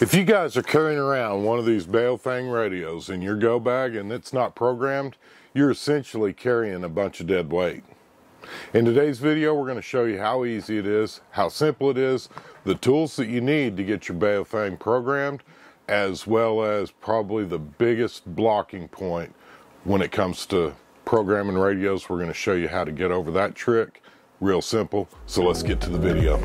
If you guys are carrying around one of these Baofeng radios in your go bag and it's not programmed, you're essentially carrying a bunch of dead weight. In today's video, we're going to show you how easy it is, how simple it is, the tools that you need to get your Baofeng programmed, as well as probably the biggest blocking point when it comes to programming radios. We're going to show you how to get over that trick. Real simple. So let's get to the video.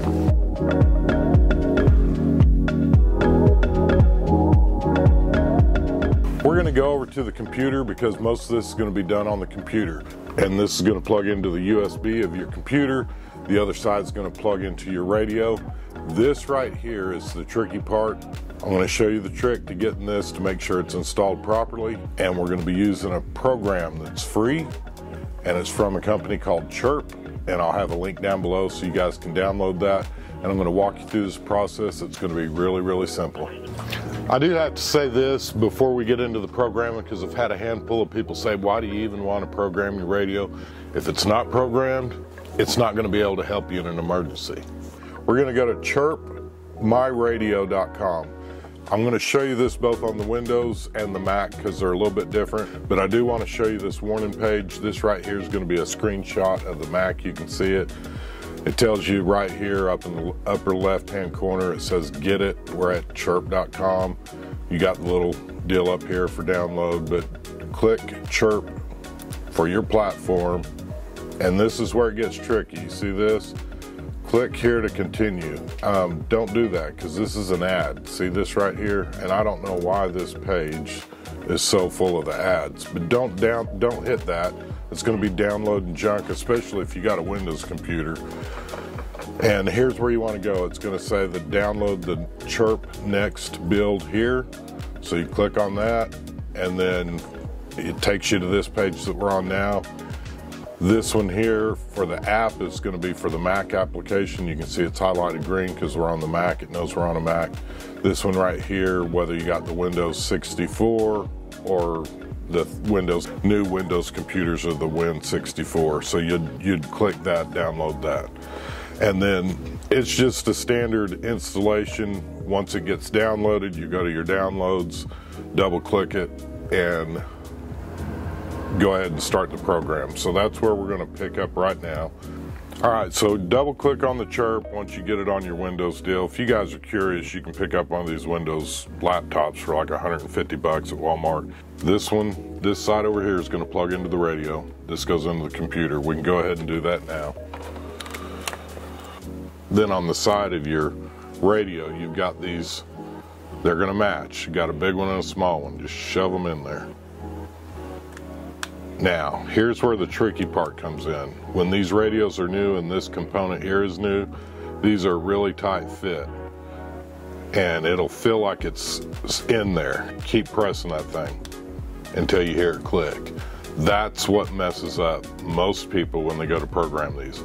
We're going to go over to the computer because most of this is going to be done on the computer. And this is going to plug into the USB of your computer. The other side is going to plug into your radio. This right here is the tricky part. I'm going to show you the trick to getting this to make sure it's installed properly. And we're going to be using a program that's free. And it's from a company called Chirp. And I'll have a link down below so you guys can download that. And I'm going to walk you through this process. It's going to be really, really simple. I do have to say this before we get into the programming, because I've had a handful of people say, why do you even want to program your radio? If it's not programmed, it's not going to be able to help you in an emergency. We're going to go to chirpmyradio.com. I'm going to show you this both on the Windows and the Mac because they're a little bit different, but I do want to show you this warning page. This right here is going to be a screenshot of the Mac. You can see it. It tells you right here up in the upper left-hand corner, it says get it. We're at chirp.com. You got the little deal up here for download, but click Chirp for your platform. And this is where it gets tricky. You see this? Click here to continue. Don't do that because this is an ad. See this right here? And I don't know why this page is so full of the ads, but don't hit that. It's going to be downloading junk, especially if you got a Windows computer. And here's where you want to go. It's going to say that download the Chirp Next build here. So you click on that, and then it takes you to this page that we're on now. This one here for the app is going to be for the Mac application. You can see it's highlighted green because we're on the Mac. It knows we're on a Mac. This one right here, whether you got the Windows 64 or the new Windows computers are the Win 64, so you'd click that, download that, and then it's just a standard installation. Once it gets downloaded, you go to your downloads, double click it, and go ahead and start the program. So that's where we're going to pick up right now. All right, so double click on the Chirp once you get it on your Windows deal. If you guys are curious, you can pick up one of these Windows laptops for like 150 bucks at Walmart. This one, this side over here is going to plug into the radio. This goes into the computer. We can go ahead and do that now. Then on the side of your radio, you've got these. They're going to match. You got a big one and a small one. Just shove them in there. Now, here's where the tricky part comes in. When these radios are new and this component here is new, these are really tight fit. And it'll feel like it's in there. Keep pressing that thing until you hear it click. That's what messes up most people when they go to program these.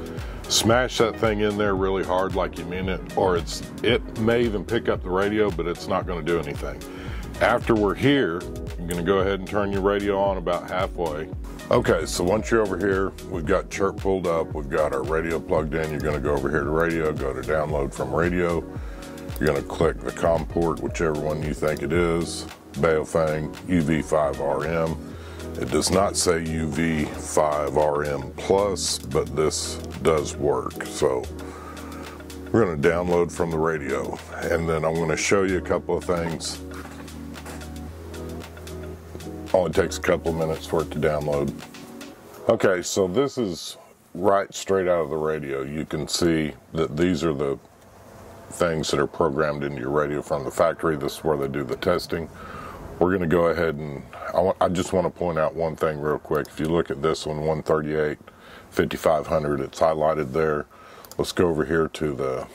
Smash that thing in there really hard like you mean it, or it may even pick up the radio, but it's not going to do anything. After we're here, you're going to go ahead and turn your radio on about halfway. Okay, so once you're over here, we've got Chirp pulled up, we've got our radio plugged in. You're going to go over here to radio, go to download from radio. You're going to click the COM port, whichever one you think it is, Baofeng UV5RM. It does not say UV5RM plus, but this does work. So we're going to download from the radio, and then I'm going to show you a couple of things. Only takes a couple of minutes for it to download. Okay, so this is right straight out of the radio. You can see that these are the things that are programmed into your radio from the factory. This is where they do the testing. We're gonna go ahead and, I just wanna point out one thing real quick. If you look at this one, 138, 5500, it's highlighted there. Let's go over here to the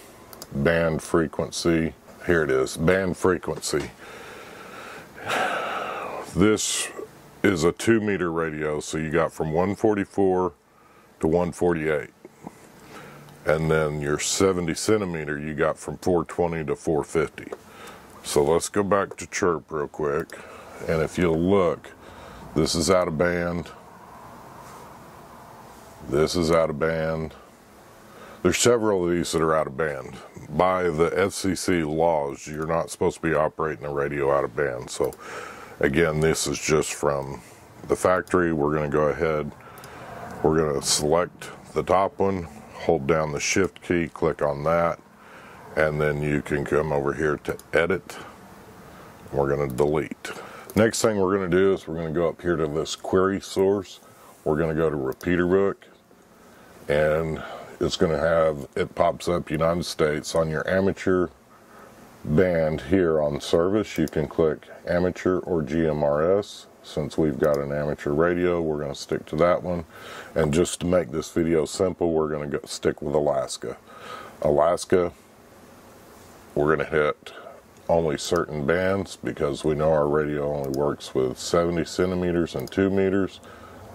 band frequency. Here it is, band frequency. This is a 2 meter radio, so you got from 144 to 148. And then your 70 centimeter, you got from 420 to 450. So let's go back to Chirp real quick. And if you'll look, this is out of band. This is out of band. There's several of these that are out of band. By the FCC laws, you're not supposed to be operating a radio out of band. So again, this is just from the factory. We're going to go ahead, we're going to select the top one, hold down the shift key, click on that, and then you can come over here to edit. We're going to delete. Next thing we're going to do is we're going to go up here to this query source. We're going to go to Repeater Book, and it's going to have, it pops up United States on your amateur band here on service. You can click amateur or GMRS. Since we've got an amateur radio, we're going to stick to that one. And just to make this video simple, we're going to stick with Alaska. Alaska, we're going to hit only certain bands because we know our radio only works with 70 centimeters and 2 meters.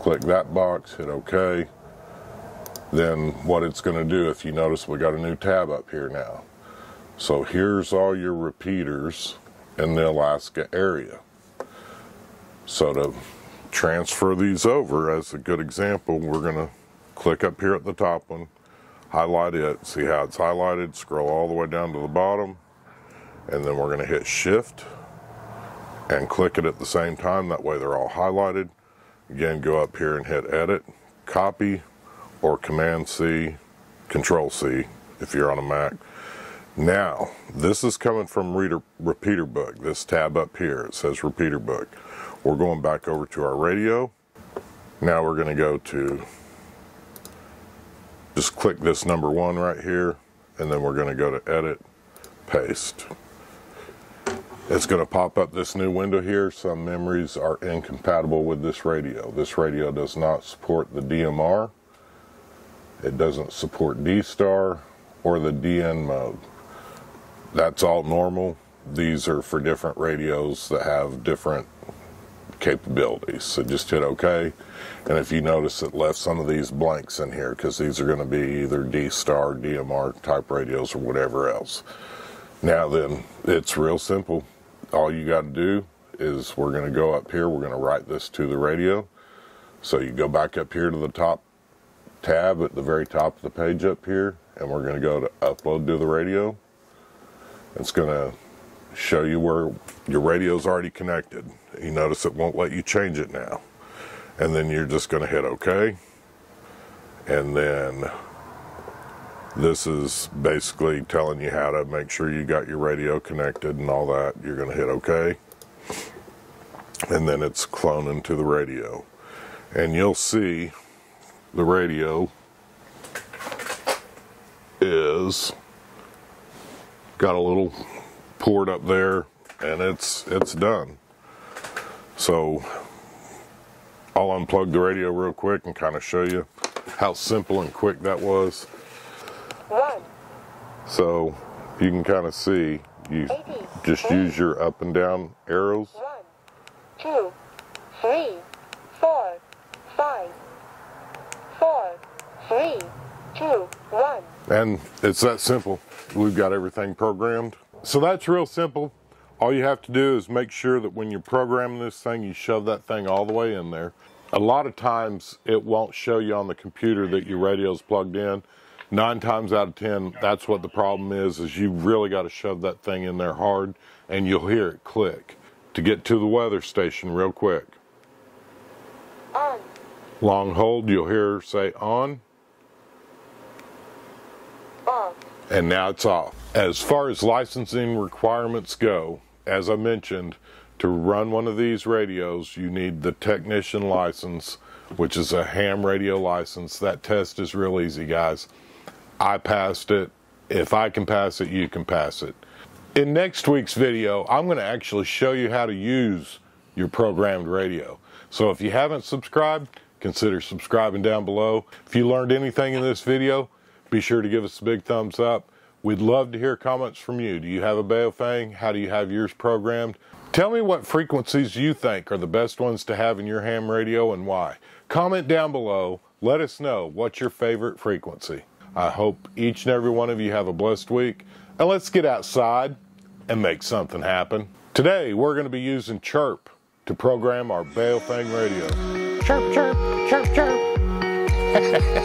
Click that box, hit OK. Then what it's going to do, if you notice, we got a new tab up here now. So here's all your repeaters in the Alaska area. So to transfer these over as a good example, we're going to click up here at the top one, highlight it, see how it's highlighted, scroll all the way down to the bottom, and then we're going to hit shift and click it at the same time. That way they're all highlighted. Again, go up here and hit edit, copy, or command C, control C if you're on a Mac. Now, this is coming from Repeater Book, this tab up here. It says Repeater Book. We're going back over to our radio. Now we're going to go to, just click this number one right here, and then we're going to go to edit, paste. It's going to pop up this new window here. Some memories are incompatible with this radio. This radio does not support the DMR. It doesn't support D-Star or the DN mode. That's all normal. These are for different radios that have different capabilities. So just hit OK. And if you notice, it left some of these blanks in here because these are going to be either D-Star, DMR type radios or whatever else. Now then, it's real simple. All you got to do is we're going to go up here. We're going to write this to the radio. So you go back up here to the top tab at the very top of the page up here, and we're going to go to upload to the radio. It's going to show you where your radio is already connected. You notice it won't let you change it now. And then you're just going to hit OK. And then this is basically telling you how to make sure you got your radio connected and all that. You're going to hit OK. And then it's cloning to the radio. And you'll see the radio is got a little port up there, and it's done. So I'll unplug the radio real quick and kind of show you how simple and quick that was. So you can kind of see, you just use your up and down arrows. 1 2 3 4 5 4, 3, 2, 1. And it's that simple. We've got everything programmed. So that's real simple. All you have to do is make sure that when you're programming this thing, you shove that thing all the way in there. A lot of times it won't show you on the computer that your radio's plugged in. 9 times out of 10, that's what the problem is you really got to shove that thing in there hard, and you'll hear it click. To get to the weather station real quick. On. Long hold, you'll hear her say on. And now it's off. As far as licensing requirements go, as I mentioned, to run one of these radios, you need the technician license, which is a ham radio license. That test is real easy, guys. I passed it. If I can pass it, you can pass it. In next week's video, I'm going to actually show you how to use your programmed radio. So if you haven't subscribed, consider subscribing down below. If you learned anything in this video, be sure to give us a big thumbs up. We'd love to hear comments from you. Do you have a Baofeng? How do you have yours programmed? Tell me what frequencies you think are the best ones to have in your ham radio and why. Comment down below. Let us know what's your favorite frequency. I hope each and every one of you have a blessed week. And let's get outside and make something happen. Today, we're going to be using Chirp to program our Baofeng radio. Chirp, chirp, chirp, chirp.